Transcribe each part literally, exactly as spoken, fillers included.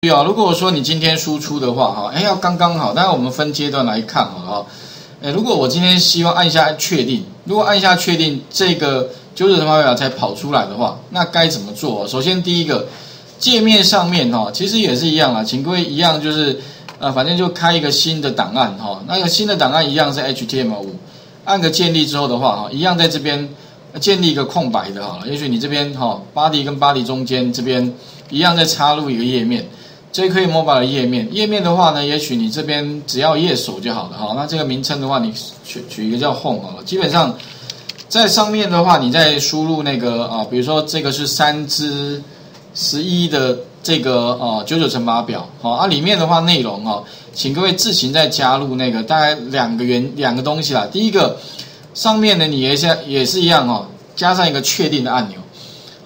对啊，如果说你今天输出的话，哈，哎，要刚刚好。当然我们分阶段来看好了。哎，如果我今天希望按下确定，如果按下确定这个九九乘法表才跑出来的话，那该怎么做？首先第一个，界面上面哈，其实也是一样啊，请各位一样就是呃，反正就开一个新的档案哈，那个新的档案一样是 H T M L 五，按个建立之后的话哈，一样在这边建立一个空白的好了。也许你这边哈 body 跟 body 中间这边一样再插入一个页面。 J Q Mobile 的页面，页面的话呢，也许你这边只要页首就好了哈。那这个名称的话，你取取一个叫 Home 啊。基本上在上面的话，你再输入那个啊，比如说这个是三之十一的这个啊九九乘法表，好啊，里面的话内容啊，请各位自行再加入那个大概两个原两个东西啦。第一个上面呢，你也是也是一样哦，加上一个确定的按钮。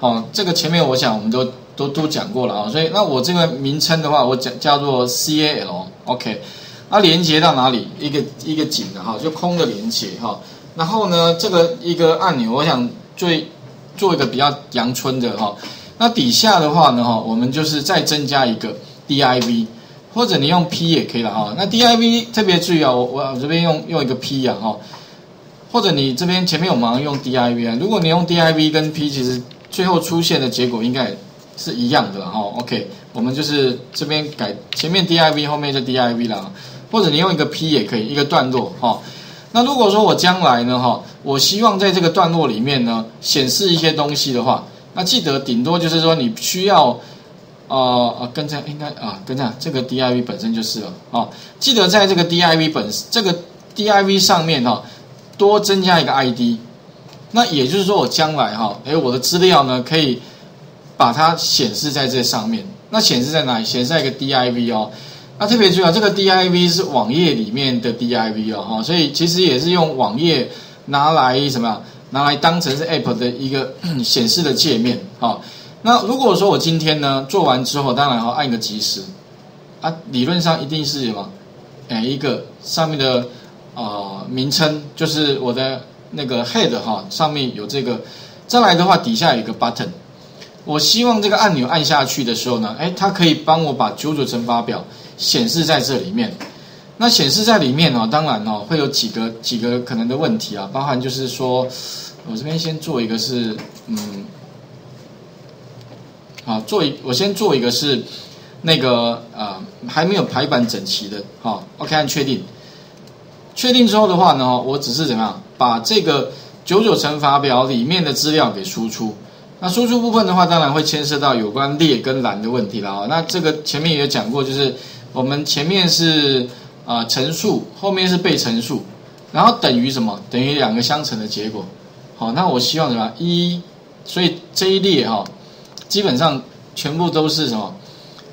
好，这个前面我想我们都。 都都讲过了啊，所以那我这个名称的话，我讲叫做 C A L，OK， 那连接到哪里？一个一个井的哈，就空的连接哈。然后呢，这个一个按钮，我想最做一个比较阳春的哈。那底下的话呢哈，我们就是再增加一个 D I V， 或者你用 P 也可以了哈。那 D I V 特别注意啊，我我这边用用一个 P 啊哈，或者你这边前面我马上用 D I V 啊。如果你用 D I V 跟 P， 其实最后出现的结果应该。 是一样的啦，哈 ，OK， 我们就是这边改前面 D I V， 后面就 D I V 啦，或者你用一个 P 也可以，一个段落哈。那如果说我将来呢，哈，我希望在这个段落里面呢显示一些东西的话，那记得顶多就是说你需要，呃呃，跟这样应该啊，跟这样这个 D I V 本身就是了啊，记得在这个 D I V 本这个 D I V 上面哈，多增加一个 I D， 那也就是说我将来哈，哎，我的资料呢可以。 把它显示在这上面，那显示在哪里？显示在一个 D I V 哦。那特别注意啊，这个 D I V 是网页里面的 D I V 哦，哈，所以其实也是用网页拿来什么？拿来当成是 App 的一个显示的界面，好。那如果说我今天呢做完之后，当然哈按个即时，啊，理论上一定是什么？哎，一个上面的啊、呃、名称就是我的那个 head 哈，上面有这个，再来的话底下有一个 button。 我希望这个按钮按下去的时候呢，哎，它可以帮我把九九乘法表显示在这里面。那显示在里面哦，当然哦，会有几个几个可能的问题啊，包含就是说，我这边先做一个是，嗯，好，做一我先做一个是那个呃还没有排版整齐的，好、哦、，OK， 按确定，确定之后的话呢，我只是怎么样把这个九九乘法表里面的资料给输出。 那输出部分的话，当然会牵涉到有关列跟栏的问题啦。那这个前面也有讲过，就是我们前面是啊、呃、乘数，后面是被乘数，然后等于什么？等于两个相乘的结果。好，那我希望什么？一，所以这一列哈、哦，基本上全部都是什么？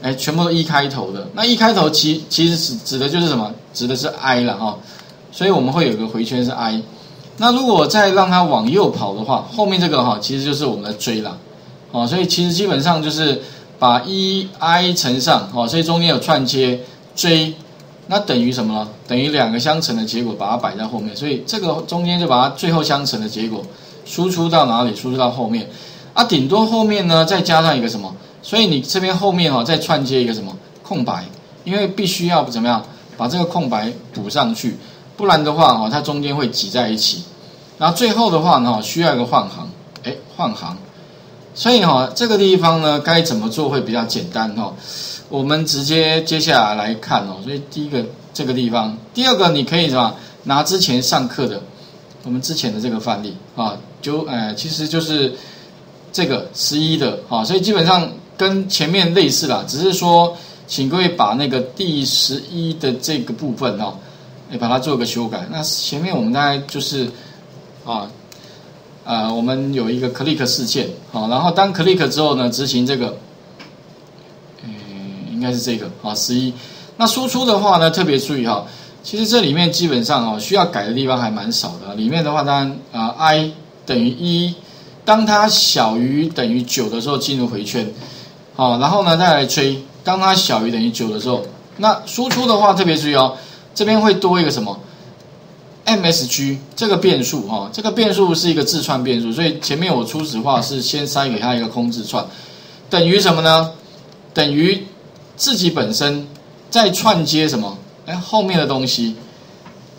哎，全部都一开头的。那一开头其其实指指的就是什么？指的是 i 啦哈、哦。所以我们会有一个回圈是 i。 那如果再让它往右跑的话，后面这个哈、哦、其实就是我们的追啦，哦，所以其实基本上就是把 一 i 乘上，哦，所以中间有串接追，那等于什么呢？等于两个相乘的结果，把它摆在后面，所以这个中间就把它最后相乘的结果输出到哪里？输出到后面，啊，顶多后面呢再加上一个什么？所以你这边后面哈、哦、再串接一个什么空白，因为必须要怎么样把这个空白补上去。 不然的话，哈，它中间会挤在一起，然后最后的话呢，需要一个换行，哎，换行，所以哈，这个地方呢，该怎么做会比较简单哈？我们直接接下来来看哦。所以第一个这个地方，第二个你可以什么拿之前上课的，我们之前的这个范例啊，就呃，其实就是这个十一的哈，所以基本上跟前面类似啦，只是说，请各位把那个第十一的这个部分哦。 也把它做个修改。那前面我们大概就是，啊，呃，我们有一个 click 事件，好，然后当 click 之后呢，执行这个，嗯，应该是这个，好， 十一。那输出的话呢，特别注意哈，其实这里面基本上哦，需要改的地方还蛮少的。里面的话，当然啊、呃、，i 等于一，当它小于等于九的时候进入回圈，好，然后呢再来追，当它小于等于九的时候，那输出的话特别注意哦。 这边会多一个什么 M S G 这个变数哈、哦，这个变数是一个字串变数，所以前面我初始化是先塞给它一个空字串，等于什么呢？等于自己本身在串接什么？哎，后面的东西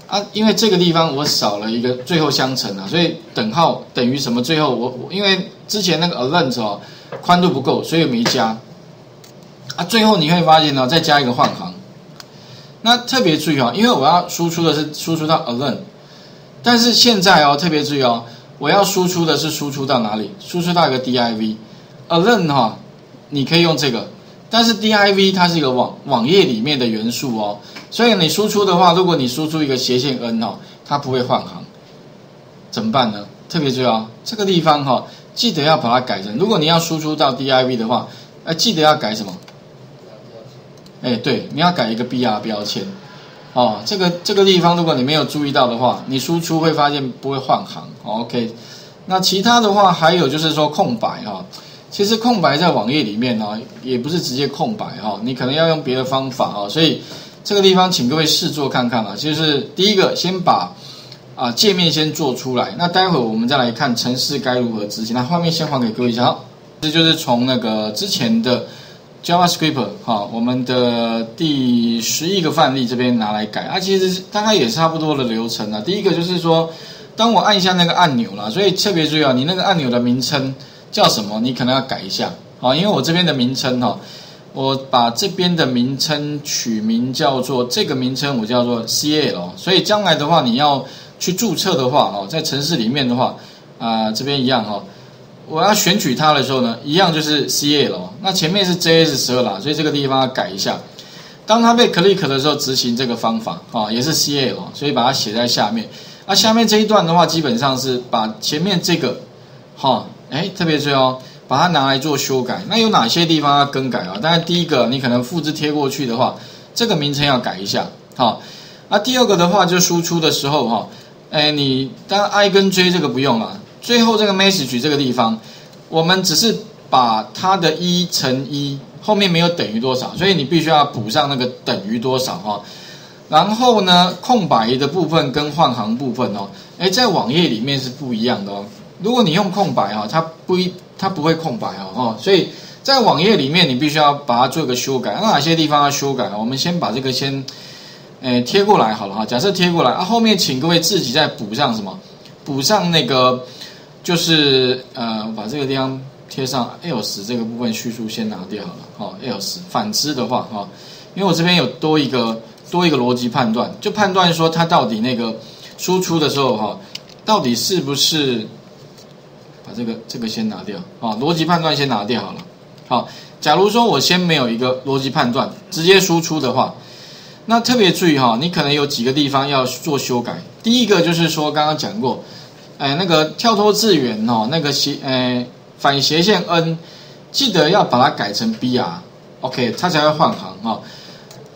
啊，因为这个地方我少了一个最后相乘啊，所以等号等于什么？最后我我因为之前那个 alert 哦，宽度不够，所以没加啊。最后你会发现呢、哦，再加一个换行。那特别注意哦，因为我要输出的是输出到 alert， 但是现在哦，特别注意哦，我要输出的是输出到哪里？输出到一个 div alert 哈、哦，你可以用这个。 但是 div 它是一个网网页里面的元素哦，所以你输出的话，如果你输出一个斜线 n 哦，它不会换行，怎么办呢？特别注意哦，这个地方哈、哦，记得要把它改成，如果你要输出到 div 的话，呃，记得要改什么？哎，对，你要改一个 br 标签哦。这个这个地方如果你没有注意到的话，你输出会发现不会换行。哦、OK， 那其他的话还有就是说空白哈、哦。 其实空白在网页里面哦，也不是直接空白哈、哦，你可能要用别的方法哦，所以这个地方请各位试做看看啦、啊。就是第一个，先把啊、呃、界面先做出来，那待会我们再来看程式该如何执行。那画面先还给各位一下好，这就是从那个之前的 JavaScript 哈、哦，我们的第十一个范例这边拿来改啊，其实大概也差不多的流程啊。第一个就是说，当我按下那个按钮啦，所以特别注意啊，你那个按钮的名称。 叫什么？你可能要改一下，好，因为我这边的名称哈，我把这边的名称取名叫做这个名称，我叫做 C L， 所以将来的话，你要去注册的话，哦，在程式里面的话，啊、呃，这边一样哈，我要选取它的时候呢，一样就是 C L， 那前面是 J S 十二啦，所以这个地方要改一下。当它被 click 的时候，执行这个方法啊，也是 C L， 所以把它写在下面。那、啊、下面这一段的话，基本上是把前面这个，哈。 哎，特别注意哦，把它拿来做修改。那有哪些地方要更改啊？当然，第一个你可能复制贴过去的话，这个名称要改一下。好、哦，那、啊、第二个的话，就输出的时候哈、哦，哎，你当然 I 跟 J 这个不用了。最后这个 message 这个地方，我们只是把它的一乘一后面没有等于多少，所以你必须要补上那个等于多少哈、哦。然后呢，空白的部分跟换行部分哦，哎，在网页里面是不一样的哦。 如果你用空白哈，它不它不会空白哦，所以在网页里面你必须要把它做个修改。那哪些地方要修改？我们先把这个先，呃，贴过来好了哈。假设贴过来啊，后面请各位自己再补上什么？补上那个就是呃，我把这个地方贴上 else 这个部分叙述先拿掉好了。好 ，else 反之的话哈，因为我这边有多一个多一个逻辑判断，就判断说它到底那个输出的时候哈，到底是不是。 把这个这个先拿掉啊，逻辑判断先拿掉好了。好，假如说我先没有一个逻辑判断，直接输出的话，那特别注意哈，你可能有几个地方要做修改。第一个就是说刚刚讲过，哎，那个跳脱字元哦，那个斜哎反斜线 n， 记得要把它改成 br，OK， 它才会换行哈。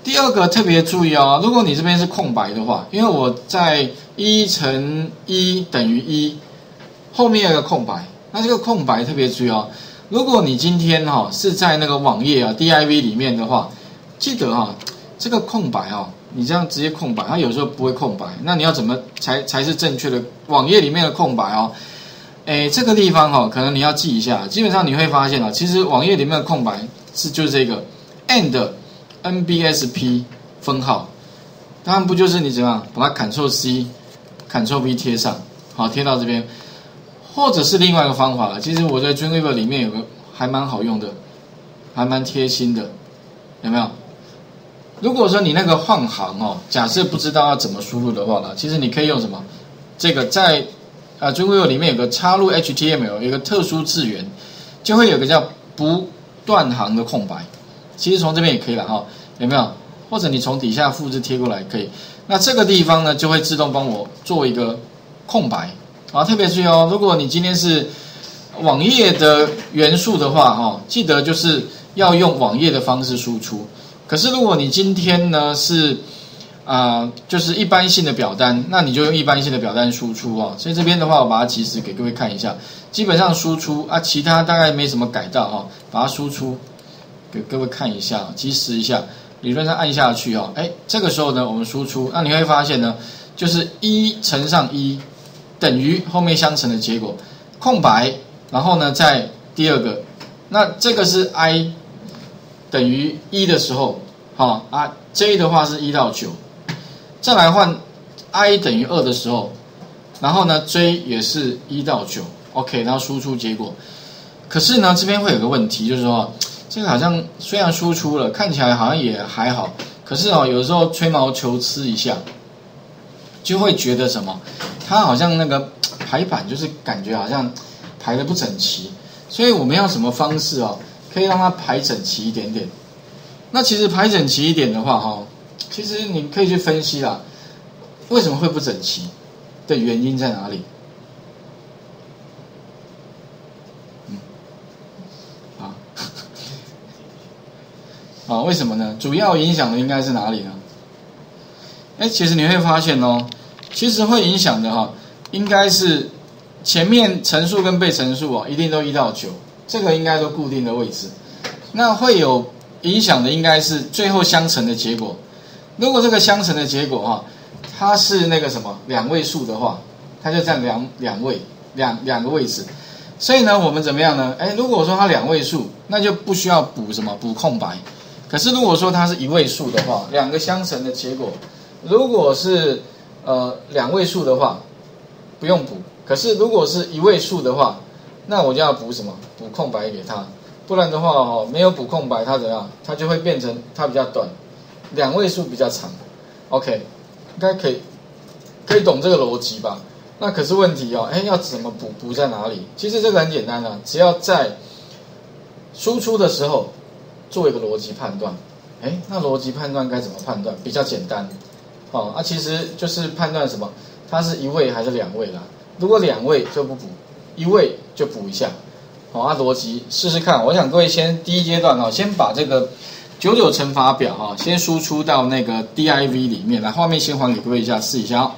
第二个特别注意哦，如果你这边是空白的话，因为我在一乘一等于一。 后面有一个空白，那这个空白特别注意哦。如果你今天哈、哦、是在那个网页啊 D I V 里面的话，记得哈、哦、这个空白哈、哦，你这样直接空白，它有时候不会空白。那你要怎么才才是正确的网页里面的空白哦？哎，这个地方哈、哦，可能你要记一下。基本上你会发现啊、哦，其实网页里面的空白是就是这个 and N B S P 分号，当然不就是你怎么样把它 Ctrl C Ctrl V 贴上，好贴到这边。 或者是另外一个方法了。其实我在 Dreamweaver 里面有个还蛮好用的，还蛮贴心的，有没有？如果说你那个换行哦，假设不知道要怎么输入的话呢，其实你可以用什么？这个在啊、呃、Dreamweaver 里面有个插入 H T M L 有一个特殊字元，就会有个叫不断行的空白。其实从这边也可以了哈、哦，有没有？或者你从底下复制贴过来可以。那这个地方呢，就会自动帮我做一个空白。 啊，特别注意哦！如果你今天是网页的元素的话，哈、哦，记得就是要用网页的方式输出。可是如果你今天呢是啊、呃，就是一般性的表单，那你就用一般性的表单输出啊、哦。所以这边的话，我把它及时给各位看一下。基本上输出啊，其他大概没什么改到哈、哦，把它输出给各位看一下，及时一下。理论上按下去哦，哎，这个时候呢，我们输出，那你会发现呢，就是一乘上一。 等于后面相乘的结果，空白，然后呢，再第二个，那这个是 i 等于一的时候，好啊 ，j 的话是一到九，再来换 i 等于二的时候，然后呢 j 也是一到九 ，OK， 然后输出结果。可是呢，这边会有个问题，就是说这个好像虽然输出了，看起来好像也还好，可是哦，有时候吹毛求疵一下，就会觉得什么，它好像那个排版就是感觉好像排得不整齐，所以我们要什么方式哦？可以让它排整齐一点点。那其实排整齐一点的话，哈，其实你可以去分析啦，为什么会不整齐的原因在哪里？嗯，啊，啊，为什么呢？主要影响的应该是哪里呢？哎，其实你会发现哦，其实会影响的哈，应该是前面乘数跟被乘数啊，一定都一到九。这个应该都固定的位置，那会有影响的应该是最后相乘的结果。如果这个相乘的结果哈，它是那个什么两位数的话，它就占两两位两两个位置。所以呢，我们怎么样呢？哎，如果说它两位数，那就不需要补什么补空白。可是如果说它是一位数的话，两个相乘的结果，如果是呃两位数的话，不用补。可是如果是一位数的话，那我就要补什么？补空白给它，不然的话哦，没有补空白，它怎样？它就会变成它比较短，两位数比较长。OK， 应该可以，可以懂这个逻辑吧？那可是问题哦，哎，要怎么补？补在哪里？其实这个很简单啊，只要在输出的时候做一个逻辑判断。哎，那逻辑判断该怎么判断？比较简单，哦啊，其实就是判断什么？它是一位还是两位啦？如果两位就不补。一位就补一下，好、哦，按、啊、逻辑试试看。我想各位先第一阶段哦，先把这个九九乘法表哈、哦，先输出到那个 D I V 里面来，画面先还给各位一下，试一下、哦。